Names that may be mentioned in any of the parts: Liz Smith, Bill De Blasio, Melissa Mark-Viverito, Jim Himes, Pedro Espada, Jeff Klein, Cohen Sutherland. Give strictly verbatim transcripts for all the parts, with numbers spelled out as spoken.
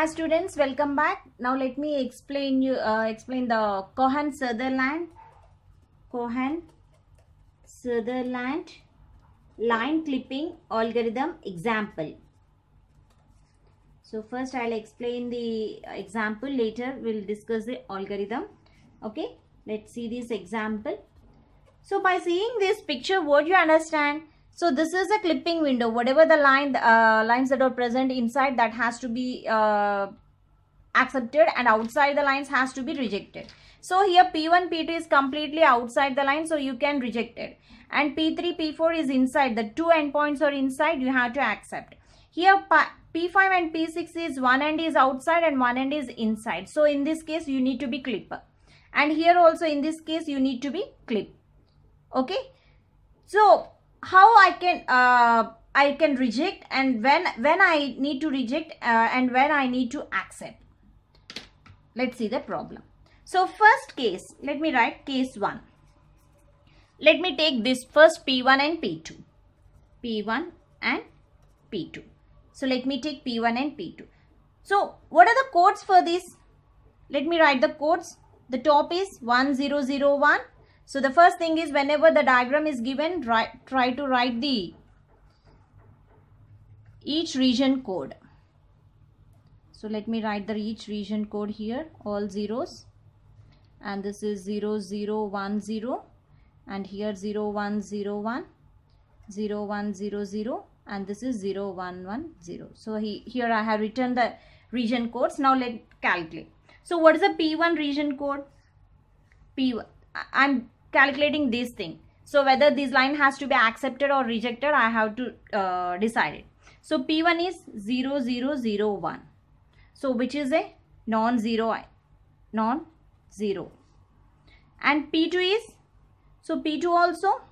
Hi students, welcome back. Now let me explain you uh, explain the Cohen Sutherland Cohen Sutherland line clipping algorithm example. So first I'll explain the example, later we'll discuss the algorithm. Okay, let's see this example. So by seeing this picture, what you understand? So this is a clipping window. Whatever the line, uh, lines that are present inside, that has to be uh, accepted, and outside the lines has to be rejected. So here P one, P two is completely outside the line, so you can reject it. And P three, P four is inside. The two endpoints are inside, you have to accept. Here P five and P six is one end is outside and one end is inside. So in this case, you need to be clipper. And here also in this case, you need to be clip. Okay. So how I can uh, I can reject, and when when I need to reject uh, and when I need to accept. Let's see the problem. So first case, let me write case one. Let me take this first P one and P two. P one and P two. So let me take P one and P two. So what are the codes for this? Let me write the codes. The top is one zero zero one. So the first thing is, whenever the diagram is given, write, try to write the each region code. So let me write the each region code here, all zeros, and this is zero zero one zero, and here zero one zero one, zero one zero zero, and this is zero one one zero. So he, here I have written the region codes. Now let's calculate. So what is the P one region code? P one. I'm calculating this thing. So whether this line has to be accepted or rejected, I have to uh, decide it. So P one is zero zero zero one. So which is a non-zero, non-zero. And P two is, so P two also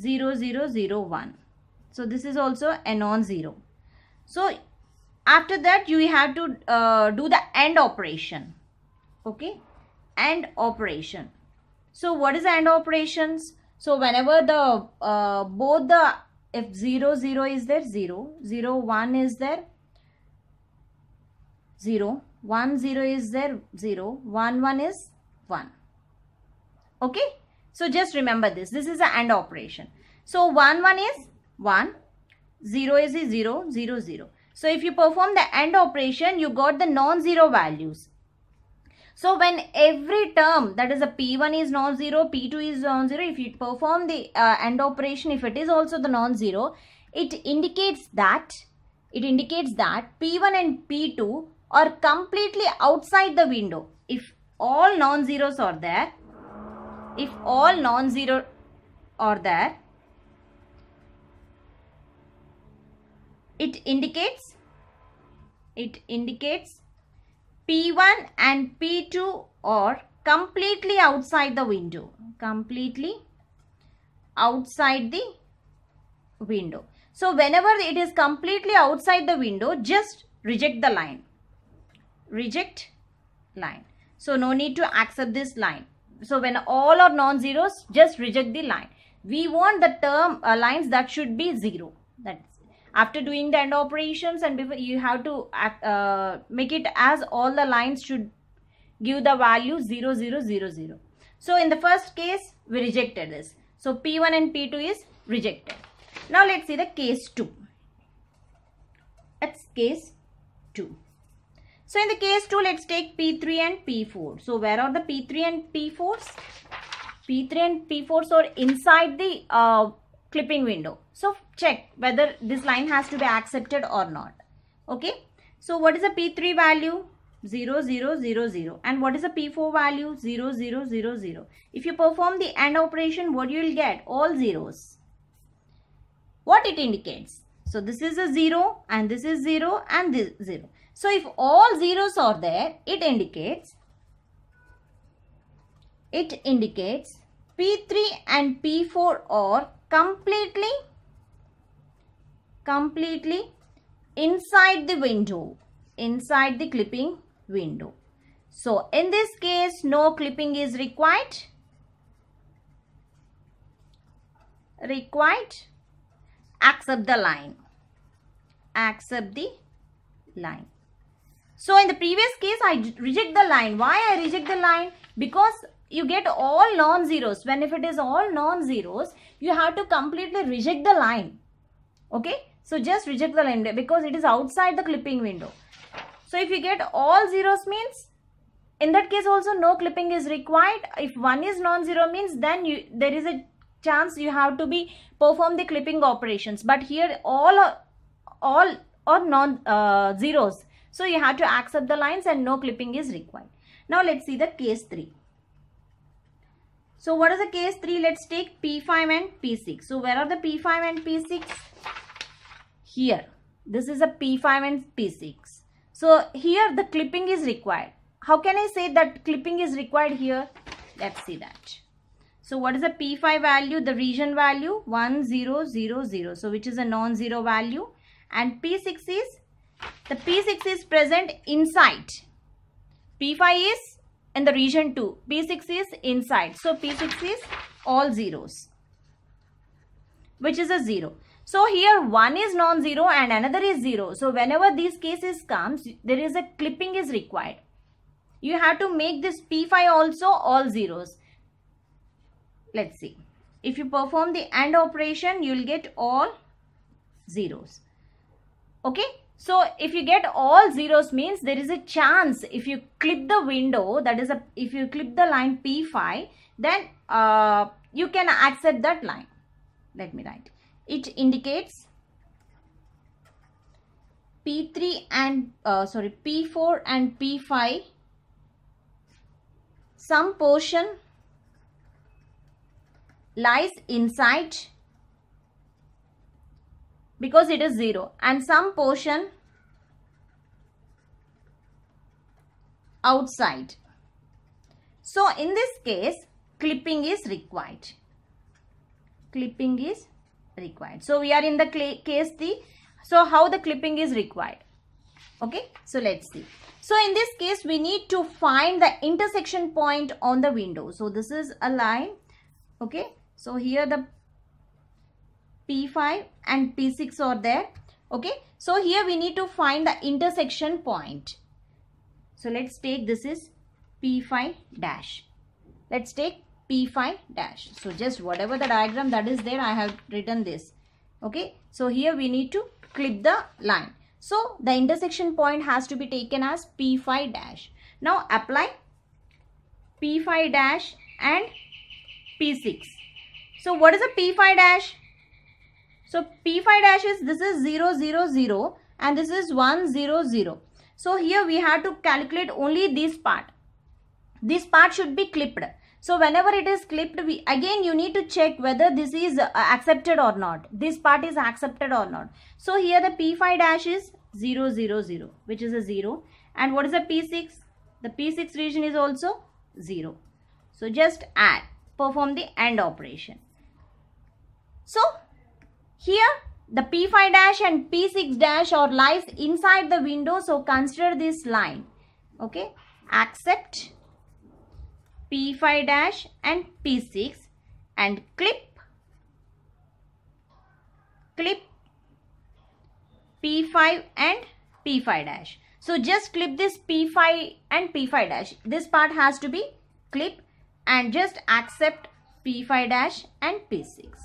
zero zero zero one. So this is also a non-zero. So after that you have to uh, do the AND operation. Okay. AND operation. So what is AND operations? So whenever the uh, both the, if zero zero is there, zero, zero one is there, zero, one zero is there, zero, one one is one. Okay, so just remember this. This is the AND operation. So one one is one, zero is zero, zero, zero. So if you perform the AND operation, you got the non-zero values. So when every term, that is a P one is non-zero, P two is non-zero, if you perform the uh, AND operation, if it is also the non-zero, it indicates that, it indicates that P one and P two are completely outside the window. If all non-zeros are there, if all non-zero are there, it indicates, it indicates P one and P two are completely outside the window, completely outside the window. So whenever it is completely outside the window, just reject the line, reject line. So no need to accept this line. So when all are non-zeros, just reject the line. We want the term uh, lines that should be zero. That's after doing the AND operations, and before you have to uh, make it as all the lines should give the value zero zero zero zero. So in the first case we rejected this. So P one and P two is rejected. Now let's see the case two. That's case two. So in the case two, let's take P three and P four. So where are the P three and P fours? P three and P fours are inside the uh, clipping window. So check whether this line has to be accepted or not. Okay. So what is the P three value? zero zero zero zero. And what is the P four value? zero zero zero zero. If you perform the AND operation, what you will get? All zeros. What it indicates? So this is a zero, and this is zero, and this zero. So if all zeros are there, it indicates, it indicates P three and P four are completely completely inside the window, inside the clipping window. So in this case, no clipping is required, required accept the line, accept the line. So in the previous case, I reject the line. Why I reject the line? Because you get all non-zeros. When if it is all non-zeros, you have to completely reject the line. Okay. So just reject the line because it is outside the clipping window. So if you get all zeros means, in that case also no clipping is required. If one is non-zero means then you, there is a chance you have to be perform the clipping operations. But here all all or non uh, zeros. So you have to accept the lines and no clipping is required. Now let's see the case three. So what is the case three? Let's take P five and P six. So where are the P five and P six? Here. This is a P five and P six. So here the clipping is required. How can I say that clipping is required here? Let's see that. So what is the P five value? The region value one zero zero zero. So which is a non-zero value. And P six is, the P six is present inside. P five is in the region two. P six is inside. So P six is all zeros, which is a zero. So here one is non-zero and another is zero. So whenever these cases comes, there is a clipping is required. You have to make this P five also all zeros. Let's see. If you perform the AND operation, you will get all zeros. Okay. So if you get all zeros means there is a chance if you clip the window, that is a, if you clip the line P five, then uh, you can accept that line. Let me write. It indicates P three and uh, sorry P four and P five. Some portion lies inside because it is zero, and some portion outside. So in this case, clipping is required. Clipping is required. So we are in the case three. So how the clipping is required? Okay, so let's see. So in this case, we need to find the intersection point on the window. So this is a line. Okay, so here the P five and P six are there. Okay, so here we need to find the intersection point. So let's take, this is P five dash. Let's take P five dash. So just whatever the diagram that is there, I have written this. Okay, so here we need to clip the line. So the intersection point has to be taken as P five dash. Now apply P five dash and P six. So what is a P five dash? So P five dash is, this is zero zero zero and this is one zero zero. So here we have to calculate only this part. This part should be clipped. So whenever it is clipped, we again you need to check whether this is uh, accepted or not. This part is accepted or not. So here the P five dash is zero zero zero, which is a zero. And what is the P six? The P six region is also zero. So just add, perform the AND operation. So here the P five dash and P six dash or lies inside the window. So consider this line. Okay. Accept P five dash and P six and clip clip P five and P five dash. So just clip this P five and P five dash. This part has to be clipped and just accept P five dash and P six.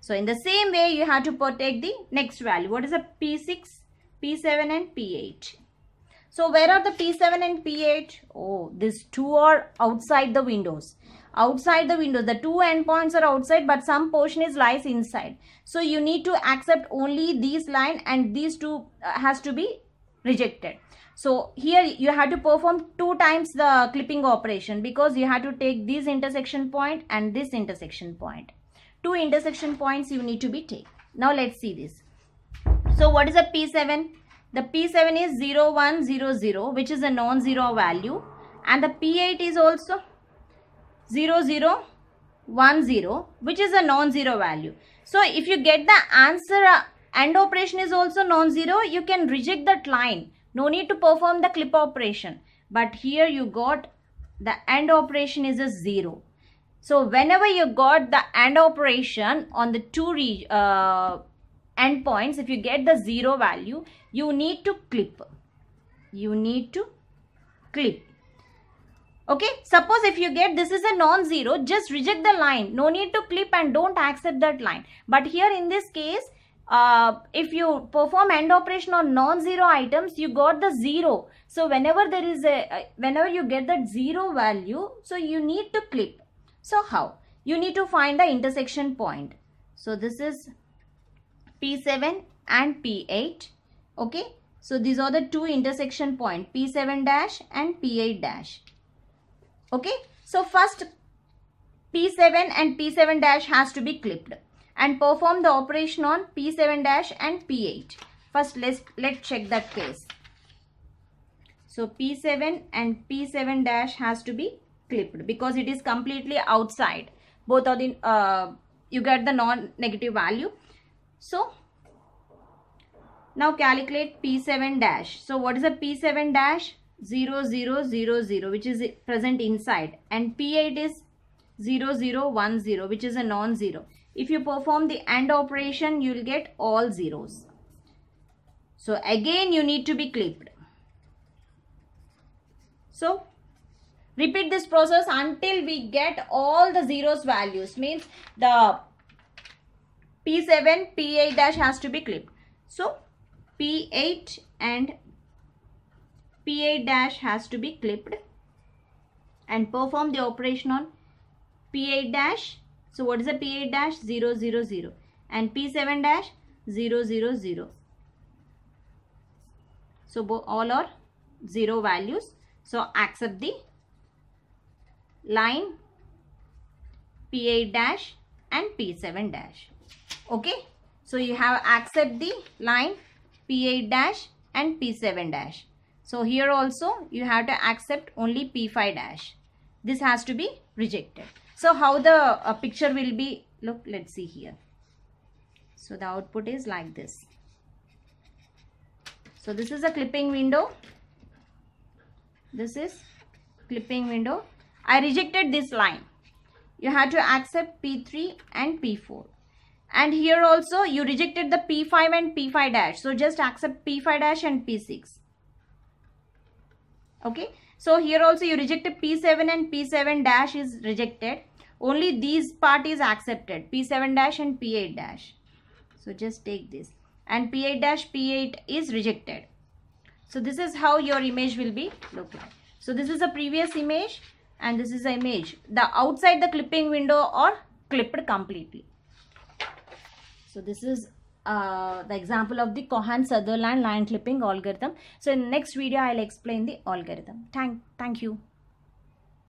So in the same way you have to protect the next value. What is a P six, P seven and P eight? So where are the P seven and P eight? Oh, these two are outside the windows. Outside the windows. The two endpoints are outside, but some portion is lies inside. So you need to accept only these line and these two has to be rejected. So here you have to perform two times the clipping operation because you have to take this intersection point and this intersection point. Two intersection points you need to be taken. Now let's see this. So what is a P seven? The P seven is zero one zero zero, which is a non-zero value, and the P eight is also zero zero one zero, which is a non-zero value. So if you get the answer uh, AND operation is also non-zero, you can reject that line. No need to perform the clip operation. But here you got the AND operation is a zero. So whenever you got the AND operation on the two re uh, endpoints, if you get the zero value, you need to clip. you need to click. Okay, suppose if you get this is a non-zero, just reject the line. No need to clip and don't accept that line. But here in this case, uh, if you perform AND operation on non-zero items, you got the zero. So whenever there is a, uh, whenever you get that zero value, so you need to clip. So how? You need to find the intersection point. So this is P seven and P eight. Okay, so these are the two intersection points, P seven dash and P eight dash. Okay, so first P seven and P seven dash has to be clipped and perform the operation on P seven dash and P eight. First let's let's check that case. So P seven and P seven dash has to be clipped because it is completely outside. Both are the uh, you get the non-negative value. So now calculate P seven dash. So what is a P seven dash? zero zero zero zero, which is present inside, and P eight is zero zero one zero, which is a non-zero. If you perform the AND operation, you will get all zeros. So again you need to be clipped. So repeat this process until we get all the zeros values, means the P seven, P eight dash has to be clipped. So P eight and P eight dash has to be clipped and perform the operation on P eight dash. So what is a P eight dash? zero zero zero, and P seven dash zero zero zero. So all are zero values. So accept the line P eight dash and P seven dash. Okay, so you have accept the line P eight dash and P seven dash. So here also you have to accept only P five dash. This has to be rejected. So how the uh, picture will be, look, let's see here. So the output is like this. So this is a clipping window. This is clipping window. I rejected this line. You have to accept P three and P four. And here also you rejected the P five and P five dash. So just accept P five dash and P six. Okay, so here also you rejected P seven and P seven dash is rejected. Only these part is accepted, P seven dash and P eight dash. So just take this, and P eight dash P eight is rejected. So this is how your image will be look like. So this is a previous image and this is the image. The outside the clipping window or clipped completely. So this is Uh, the example of the Cohen Sutherland line clipping algorithm. So in the next video, I'll explain the algorithm. Thank, thank you.